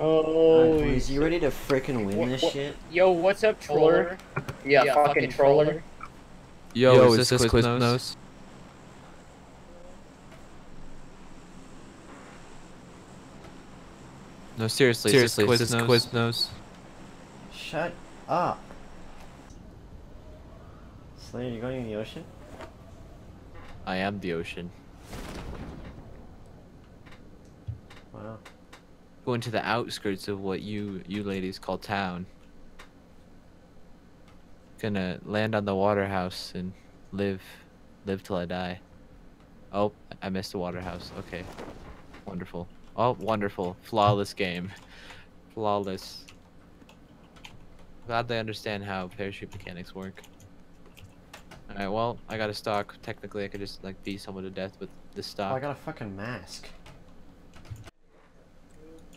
Oh, is you ready to frickin' win this shit? Yo, what's up, troller? Yeah, fucking troller. Yo, is this Quiznos? No, seriously, is this Quiznos? Shut up. Slayer, you going in the ocean? I am the ocean. Wow. Going to the outskirts of what you ladies call town. Gonna land on the water house and live till I die. Oh, I missed the water house. Okay, wonderful. Oh, wonderful, flawless game, flawless. Glad they understand how parachute mechanics work. All right, well, I got a stock. Technically, I could just like beat someone to death with this stock. Oh, I got a fucking mask.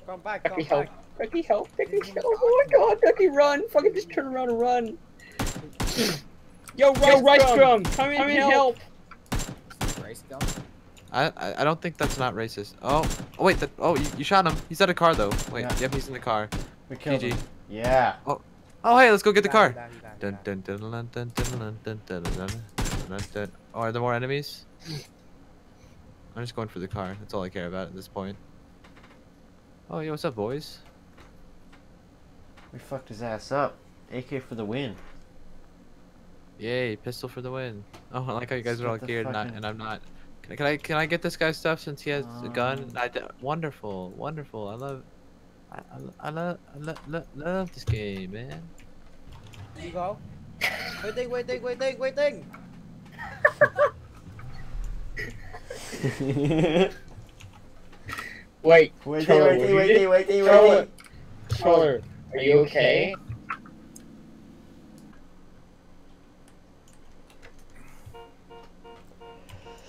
Come back, come back. Ducky, help. Ducky, help. Oh my god, Ducky, run. Fucking just turn around and run. Yo, Rice Drum, come in help. Rice Drum? I don't think that's not racist. Oh wait, you shot him. He's at a car, though. Wait, yeah. Yep, he's in the car. We killed him. Yeah. Oh, hey, let's go get the car. Are there more enemies? I'm just going for the car. That's all I care about at this point. Oh, yo, what's up, boys? We fucked his ass up. AK for the win. Yay, pistol for the win. Oh, I like how you guys are all geared and I'm not. Can I get this guy's stuff since he has a gun? Wonderful. I love this game, man. There you go. Waiting. Wait. Troller, are you okay?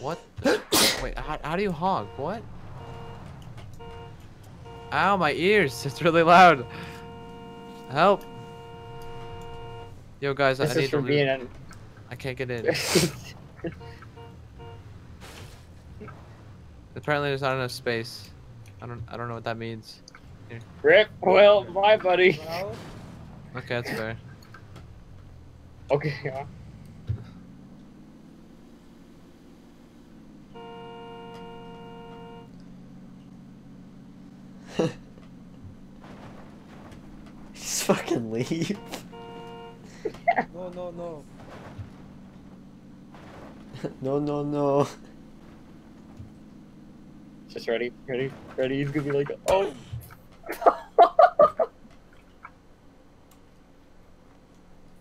What the? Wait, how do you honk? What? Ow, my ears. It's really loud. Help. Yo, guys, I need to leave. I can't get in. Apparently, there's not enough space. I don't know what that means. Here. Rick, well, my buddy. Okay, that's fair. Okay, yeah. Just fucking leave. No. No. Just ready. He's gonna be like, oh.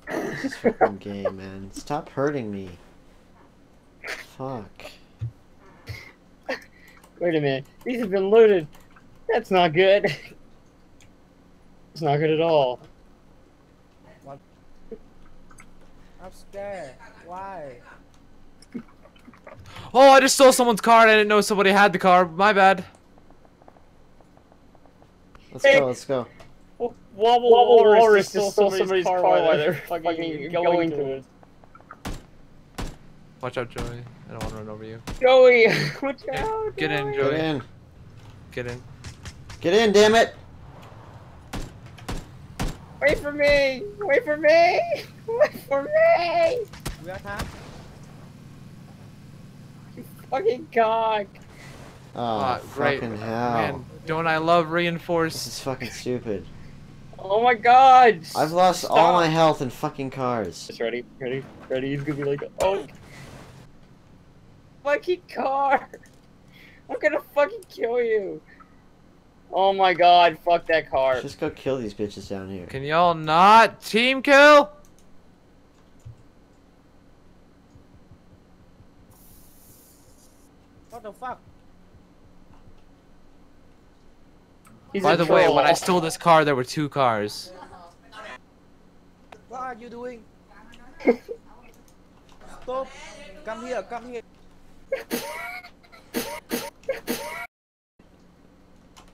This fucking game, man. Stop hurting me. Fuck. Wait a minute. These have been looted. That's not good. It's not good at all. What? I'm scared. Why? Oh, I just stole someone's car and I didn't know somebody had the car. My bad. Let's go. WubbisLeWalrus just stole somebody's car while they're fucking going to it. Watch out, Joey. I don't want to run over you. Joey! Watch out! Get in, Joey. Get in, damn it! Wait for me! We got time? Fucking cock. Oh, great. Fucking hell. Man, don't I love reinforce? This is fucking stupid. Oh my god! I've lost all my health in fucking cars. Just ready. He's gonna be like, oh. Fucking car! I'm gonna fucking kill you. Oh my god, fuck that car. Let's just go kill these bitches down here. Can y'all not team kill? What the fuck? By the way, when I stole this car, there were two cars. What are you doing? Stop. Come here.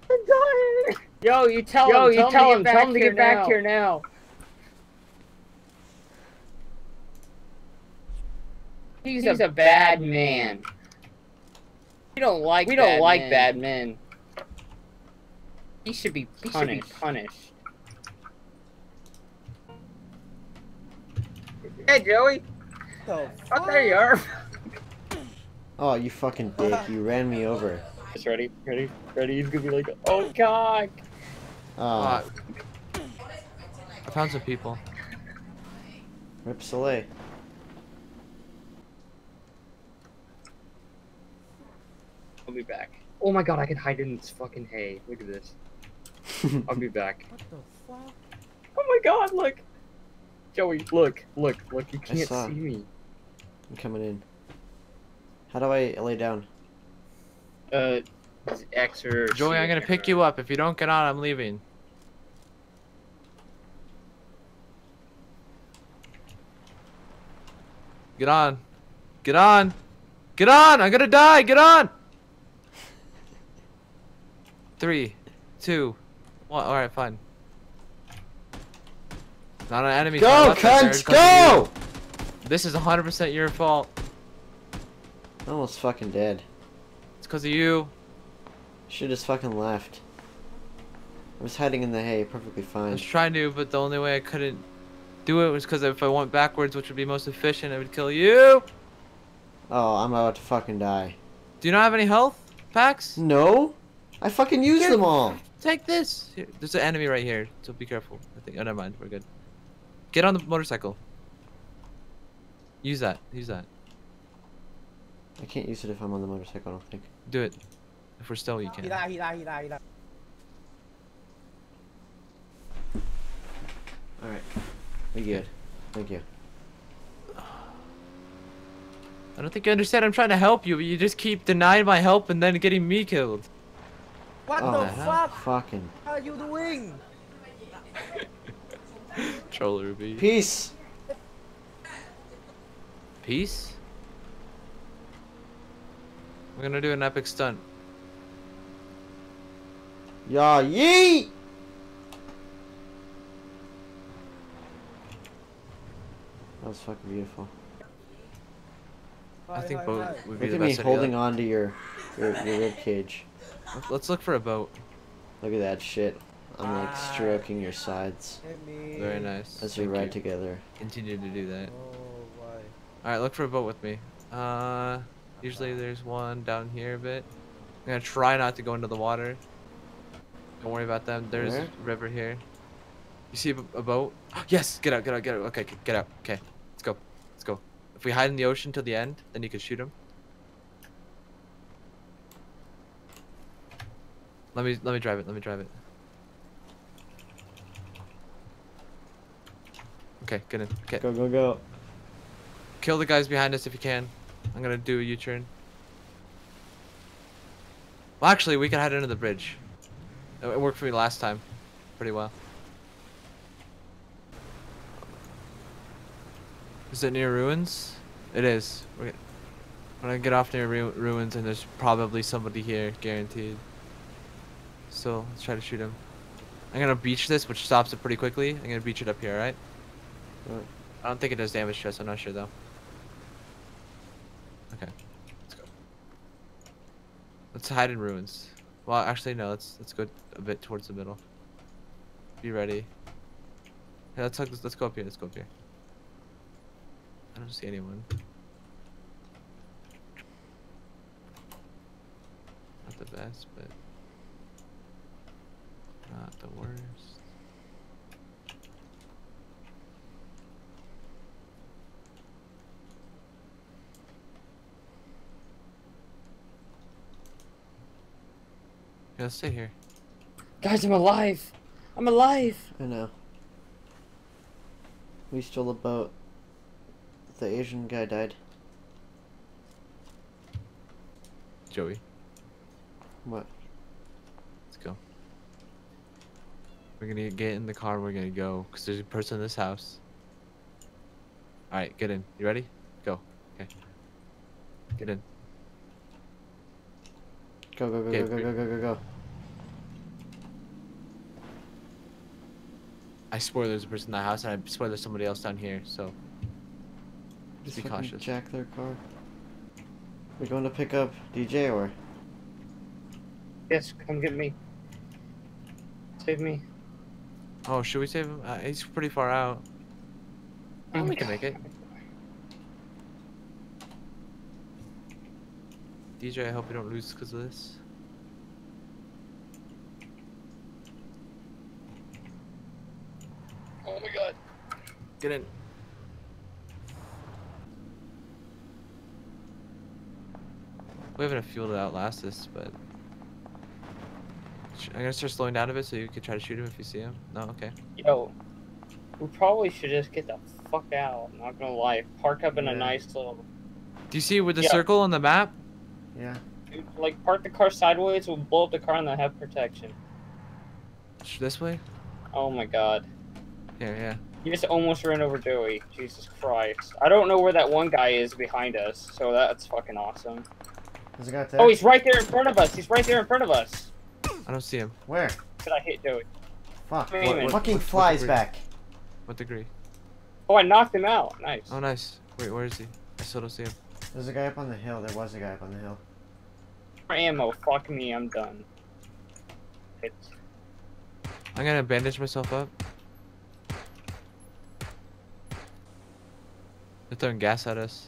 I'm dying. Yo, you tell him to get back here now. He's a bad man. We don't like bad men. He should be punished. Hey, Joey. Oh, there you are. Oh, you fucking dick. You ran me over. It's ready. Ready. He's gonna be like, oh, God. I found some people. Rip Soleil. I'll be back. Oh my God, I can hide in this fucking hay. Look at this. I'll be back. What the fuck? Oh my God, look! Joey, look, you can't see me. I'm coming in. How do I lay down? X or... Joey, I'm gonna pick you up. If you don't get on, I'm leaving. Get on. Get on! Get on! I'm gonna die! Get on! 3, 2, 1. All right, fine. Not an enemy. Go, cunts, go! This is 100% your fault. I'm almost fucking dead. It's because of you. Should've just fucking left. I was hiding in the hay, perfectly fine. I was trying to, but the only way I couldn't do it was because if I went backwards, which would be most efficient, I would kill you. Oh, I'm about to fucking die. Do you not have any health packs? No. I fucking used them all. Take this. Here, there's an enemy right here, so be careful. I think. Oh, never mind. We're good. Get on the motorcycle. Use that. Use that. I can't use it if I'm on the motorcycle. I don't think. Do it. If we're still, you can. All right. We good. Thank you. I don't think you understand. I'm trying to help you, but you just keep denying my help and then getting me killed. What the fuck? Fucking. How are you doing? Troll Ruby. Peace. Peace? We're gonna do an epic stunt. Yeah, yee! That was fucking beautiful. I think both would be the best idea. Look at me holding on to your rib cage. Let's look for a boat. Look at that shit. I'm like stroking your sides. Very nice. As we ride together. Continue to do that. Alright, look for a boat with me. Usually there's one down here a bit. I'm gonna try not to go into the water. Don't worry about them. There's a river here. You see a boat? Yes! Get out, get out, get out. Okay, get out. Okay, let's go. Let's go. If we hide in the ocean till the end, then you can shoot him. Let me drive it. Okay, get in. Okay. Go, go, go. Kill the guys behind us if you can. I'm gonna do a U-turn. Well, actually, we can head into the bridge. It worked for me last time, pretty well. Is it near ruins? It is. We're gonna get off near ruins, and there's probably somebody here, guaranteed. So let's try to shoot him. I'm gonna beach this, which stops it pretty quickly. I'm gonna beach it up here, alright? Right. I don't think it does damage to us, I'm not sure though. Okay. Let's go. Let's hide in ruins. Well actually no, let's go a bit towards the middle. Be ready. Hey, let's go up here, I don't see anyone. Not the best, but not the worst. Yeah, let's stay here. Guys, I'm alive! I'm alive! I know. We stole a boat. The Asian guy died. Joey. What? We're gonna get in the car and we're gonna go, because there's a person in this house. Alright, get in. You ready? Go. Okay. Get in. Go, go, go, okay, go. I swear there's a person in that house, and I swear there's somebody else down here, so... Just be cautious. Jack their car. We're going to pick up DJ, or...? Yes, come get me. Save me. Oh, should we save him? He's pretty far out. Oh, we can make it. DJ, I hope you don't lose because of this. Oh my god. Get in. We have enough fuel to outlast this, but... I'm gonna start slowing down a bit so you can try to shoot him if you see him. No, okay. Yo, we probably should just get the fuck out, I'm not gonna lie. Park up in a nice little... Do you see with the circle on the map? Yeah. Like, park the car sideways, we'll blow up the car and then have protection. This way? Oh my god. Yeah, yeah. You just almost ran over Dewey. Jesus Christ. I don't know where that one guy is behind us, so that's fucking awesome. Does it got that? Oh, he's right there in front of us! He's right there in front of us! I don't see him. Where? Did I hit Dewey? Fuck. What fucking flies back? What degree? Oh, I knocked him out. Nice. Oh, nice. Wait, where is he? I still don't see him. There's a guy up on the hill. There was a guy up on the hill. For ammo. Fuck me. I'm done. It's... I'm gonna bandage myself up. They're throwing gas at us.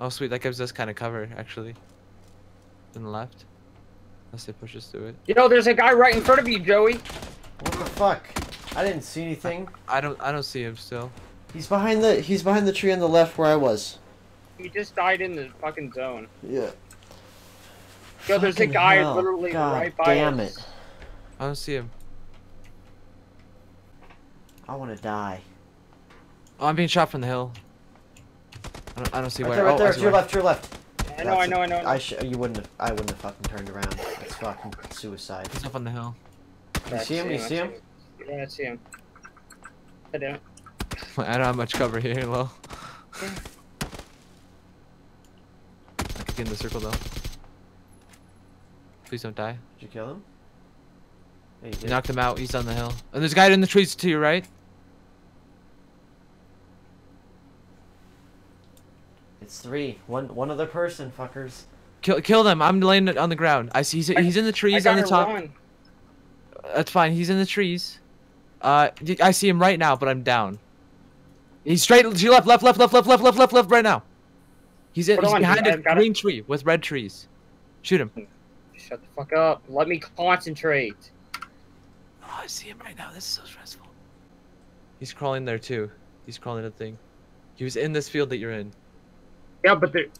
Oh, sweet. That gives us kind of cover, actually. To the left. Unless they push us through it. You know, there's a guy right in front of you, Joey. What the fuck? I didn't see anything. I don't see him still. He's behind the tree on the left where I was. He just died in the fucking zone. Yeah. Yo, there's a guy literally right by us. Damn it. I don't see him. I want to die. Oh, I'm being shot from the hill. I don't see where. Right there, to your left, to your left. I know. I wouldn't have fucking turned around. That's fucking suicide. He's up on the hill. You see him? You see him? Yeah, I see him. I don't. I don't have much cover here, lol. Yeah. I could get in the circle though. Please don't die. Did you kill him? Yeah, you knocked him out. He's on the hill. And there's a guy in the trees to your right. It's three. One other person, fuckers. Kill them. I'm laying on the ground. I see. He's in the trees on the top. Wrong. That's fine. He's in the trees. I see him right now, but I'm down. He's straight to your left right now. He's behind a green tree with red trees. Shoot him. Shut the fuck up. Let me concentrate. Oh, I see him right now. This is so stressful. He's crawling there too. He's crawling at the thing. He was in this field that you're in. Yeah, but there. You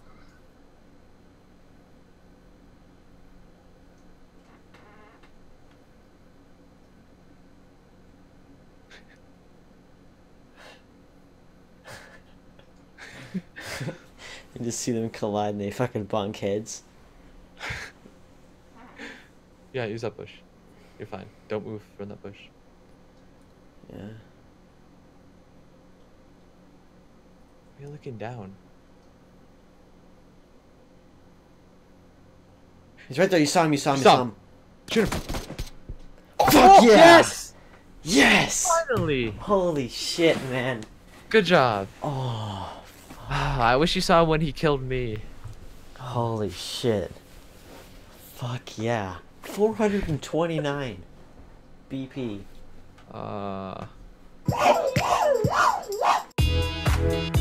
just see them collide and they fucking bonk heads. Yeah, use that bush. You're fine. Don't move from that bush. Yeah. You're looking down. He's right there. You saw him. Shoot him. Oh, fuck yeah. Yes! Yes! Finally! Holy shit, man. Good job. Oh. I wish you saw when he killed me. Holy shit. Fuck yeah. 429 BP.